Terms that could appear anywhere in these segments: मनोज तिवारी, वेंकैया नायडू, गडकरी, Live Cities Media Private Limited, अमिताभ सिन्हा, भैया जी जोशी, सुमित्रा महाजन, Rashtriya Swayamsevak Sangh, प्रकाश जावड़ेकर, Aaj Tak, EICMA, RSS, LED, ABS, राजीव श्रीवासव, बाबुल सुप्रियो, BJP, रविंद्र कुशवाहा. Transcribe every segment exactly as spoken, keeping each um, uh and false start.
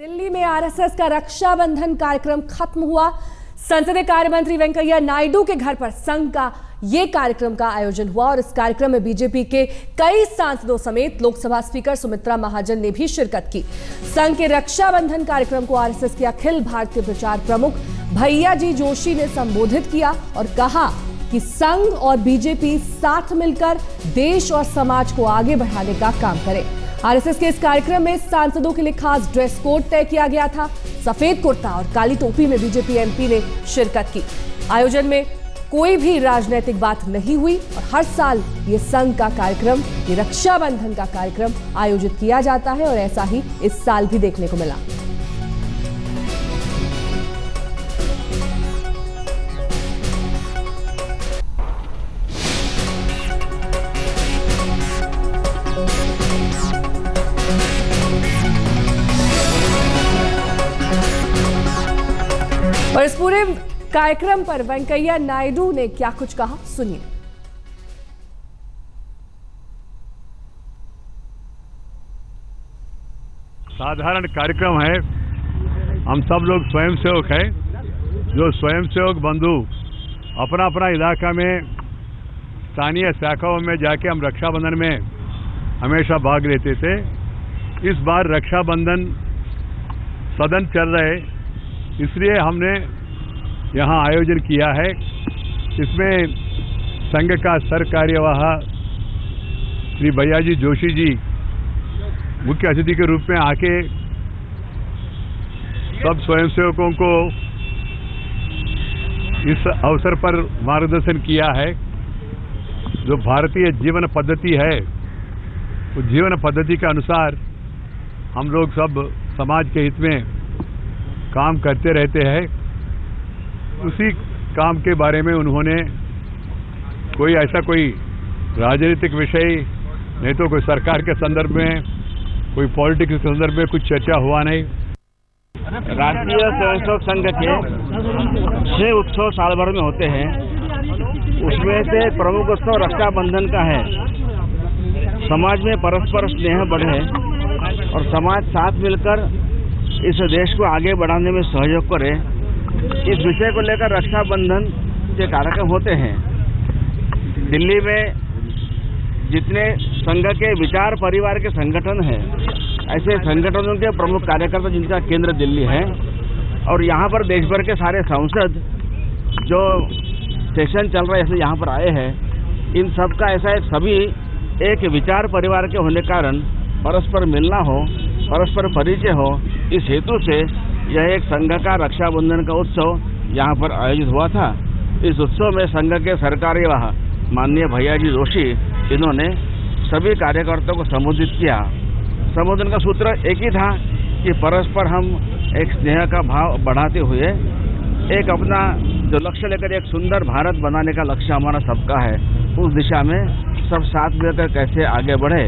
दिल्ली में आरएसएस का रक्षाबंधन कार्यक्रम खत्म हुआ। संसदीय कार्य मंत्री वेंकैया नायडू के घर पर संघ का ये कार्यक्रम का आयोजन हुआ और इस कार्यक्रम में बीजेपी के कई सांसदों समेत लोकसभा स्पीकर सुमित्रा महाजन ने भी शिरकत की। संघ के रक्षाबंधन कार्यक्रम को आरएसएस के अखिल भारतीय प्रचार प्रमुख भैया जी जोशी ने संबोधित किया और कहा कि संघ और बीजेपी साथ मिलकर देश और समाज को आगे बढ़ाने का काम करें। आरएसएस के इस कार्यक्रम में सांसदों के लिए खास ड्रेस कोड तय किया गया था। सफेद कुर्ता और काली टोपी में बीजेपी एमपी ने शिरकत की। आयोजन में कोई भी राजनीतिक बात नहीं हुई और हर साल ये संघ का कार्यक्रम, ये रक्षाबंधन का कार्यक्रम आयोजित किया जाता है और ऐसा ही इस साल भी देखने को मिला। और इस पूरे कार्यक्रम पर वेंकैया नायडू ने क्या कुछ कहा, सुनिए। साधारण कार्यक्रम है। हम सब लोग स्वयंसेवक हैं, जो स्वयंसेवक बंधु अपना अपना इलाका में स्थानीय शाखाओं में जाके हम रक्षाबंधन में हमेशा भाग लेते थे। इस बार रक्षाबंधन सदन चल रहे, इसलिए हमने यहाँ आयोजन किया है। इसमें संघ का सर कार्यवाह श्री भैया जी जोशी जी मुख्य अतिथि के रूप में आके सब स्वयंसेवकों को इस अवसर पर मार्गदर्शन किया है। जो भारतीय जीवन पद्धति है, उस जीवन पद्धति के अनुसार हम लोग सब समाज के हित में काम करते रहते हैं। उसी काम के बारे में उन्होंने कोई ऐसा कोई राजनीतिक विषय नहीं तो कोई सरकार के संदर्भ में, कोई पॉलिटिक्स के संदर्भ में कुछ चर्चा हुआ नहीं। राष्ट्रीय स्वयंसेवक संघ के छह उत्सव साल भर में होते हैं, उसमें से प्रमुख उत्सव रक्षाबंधन का है। समाज में परस्पर स्नेह बढ़े और समाज साथ मिलकर इस देश को आगे बढ़ाने में सहयोग करें, इस विषय को लेकर रक्षाबंधन के कार्यक्रम होते हैं। दिल्ली में जितने संघ के विचार परिवार के संगठन हैं, ऐसे संगठनों के प्रमुख कार्यकर्ता जिनका केंद्र दिल्ली है और यहाँ पर देश भर के सारे सांसद जो सेशन चल रहे हैं यहाँ पर आए हैं, इन सब का ऐसा एक सभी एक विचार परिवार के होने कारण परस्पर मिलना हो, परस्पर परिचय हो, इस हेतु से यह एक संघ का रक्षाबंधन का उत्सव यहाँ पर आयोजित हुआ था। इस उत्सव में संघ के सरकार्यवाह माननीय भैया जी जोशी, इन्होंने सभी कार्यकर्ताओं को संबोधित किया। संबोधन का सूत्र एक ही था कि परस्पर हम एक स्नेह का भाव बढ़ाते हुए एक अपना जो लक्ष्य लेकर एक सुंदर भारत बनाने का लक्ष्य हमारा सबका है, उस दिशा में सब साथ मिलकर कैसे आगे बढ़े।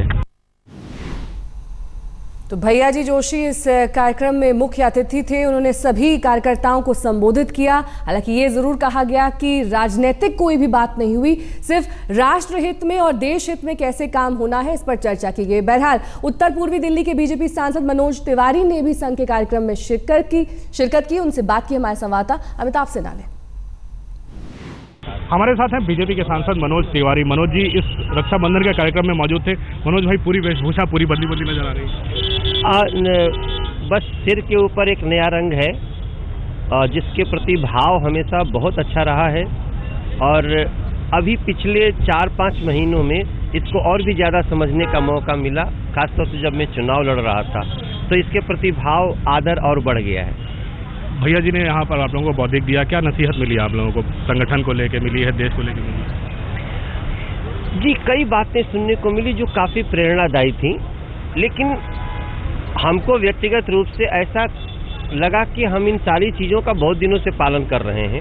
तो भैया जी जोशी इस कार्यक्रम में मुख्य अतिथि थे। उन्होंने सभी कार्यकर्ताओं को संबोधित किया। हालांकि ये जरूर कहा गया कि राजनीतिक कोई भी बात नहीं हुई, सिर्फ राष्ट्र हित में और देश हित में कैसे काम होना है इस पर चर्चा की गई। बहरहाल उत्तर पूर्वी दिल्ली के बीजेपी सांसद मनोज तिवारी ने भी संघ के कार्यक्रम में शिरकत की शिरकत की उनसे बात की हमारे संवाददाता अमिताभ सिन्हा ने। हमारे साथ हैं बीजेपी के सांसद मनोज तिवारी। मनोज जी इस रक्षाबंधन के कार्यक्रम में मौजूद थे। मनोज भाई, पूरी वेशभूषा पूरी बदली बदली नजर आ रही है। बस सिर के ऊपर एक नया रंग है जिसके प्रति भाव हमेशा बहुत अच्छा रहा है और अभी पिछले चार पाँच महीनों में इसको और भी ज़्यादा समझने का मौका मिला, खासतौर से जब मैं चुनाव लड़ रहा था, तो इसके प्रति भाव आदर और बढ़ गया है। भैया जी ने यहाँ पर आप लोगों को बौद्धिक दिया, क्या नसीहत मिली आप लोगों को, संगठन को लेके मिली है, देश को लेके मिली है? जी, कई बातें सुनने को मिली जो काफ़ी प्रेरणादायी थी, लेकिन हमको व्यक्तिगत रूप से ऐसा लगा कि हम इन सारी चीज़ों का बहुत दिनों से पालन कर रहे हैं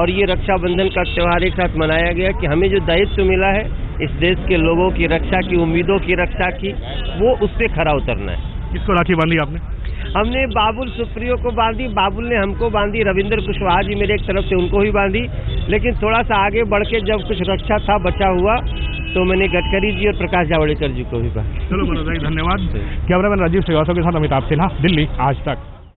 और ये रक्षाबंधन का त्यौहार एक साथ मनाया गया कि हमें जो दायित्व मिला है इस देश के लोगों की रक्षा की, उम्मीदों की रक्षा की, वो उससे खरा उतरना है। किसको राखी बांधी आपने? हमने बाबुल सुप्रियो को बांधी, बाबुल ने हमको बांधी, रविंद्र कुशवाहा जी मेरे एक तरफ से उनको ही बांधी, लेकिन थोड़ा सा आगे बढ़ के जब कुछ रक्षा था बचा हुआ तो मैंने गडकरी जी और प्रकाश जावड़ेकर जी को भी कहा। चलो मनोज भाई धन्यवाद। कैमरामैन राजीव श्रीवासव के साथ अमिताभ सिन्हा, दिल्ली, आज तक।